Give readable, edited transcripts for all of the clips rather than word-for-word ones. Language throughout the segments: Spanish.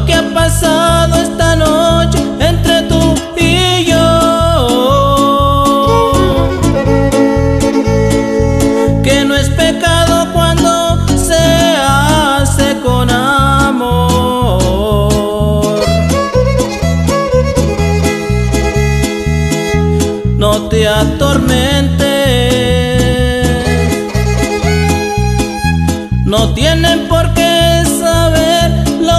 lo que ha pasado esta noche entre tú y yo, que no es pecado cuando se hace con amor. No te atormentes, no tienen por qué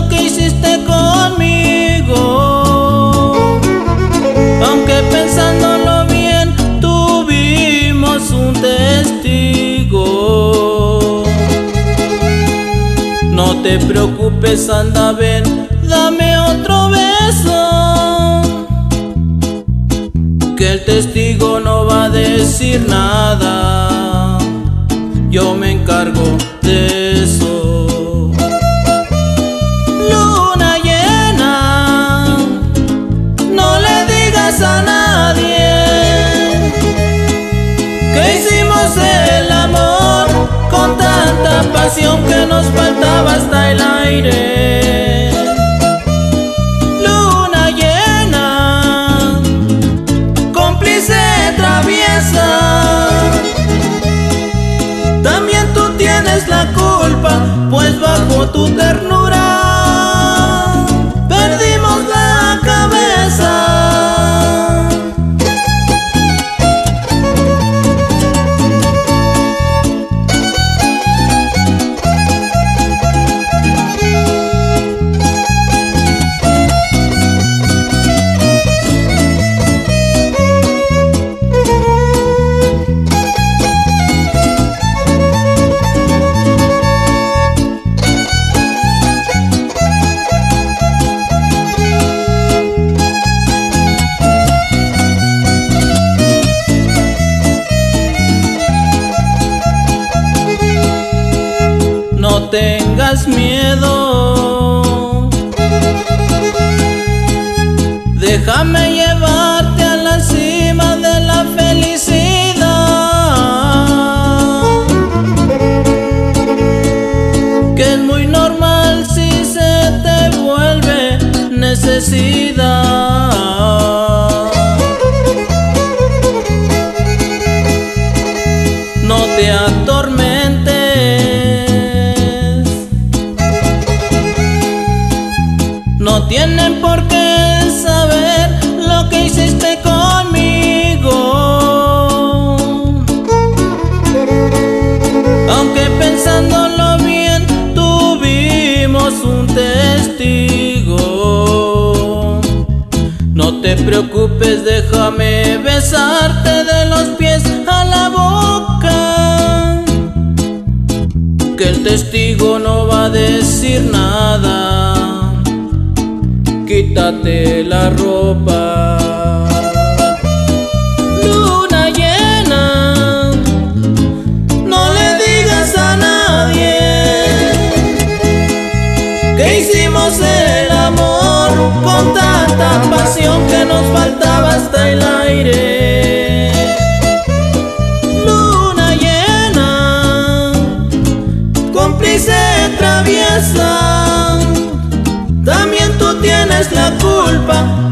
que hiciste conmigo, aunque pensándolo bien tuvimos un testigo. No te preocupes, anda, ven, dame otro beso, que el testigo no va a decir nada, yo me encargo de eso. A nadie que hicimos el amor con tanta pasión que nos faltaba hasta el aire. Luna llena, cómplice traviesa, también tú tienes la culpa, pues bajo tu ternura perdimos la cabeza. No tengas miedo, déjame llevarte a la cima de la felicidad, que es muy normal si se te vuelve necesidad. No te atormentes, no tienen por qué saber lo que hiciste conmigo, aunque pensándolo bien tuvimos un testigo. No te preocupes, déjame besarte de los pies a la boca, que el testigo no va a decir nada. Quítate la ropa. Luna llena, no le digas a nadie que hicimos el amor con tanta pasión que nos faltaba hasta el aire. Luna llena, cómplice traviesa, también tú tienes la culpa.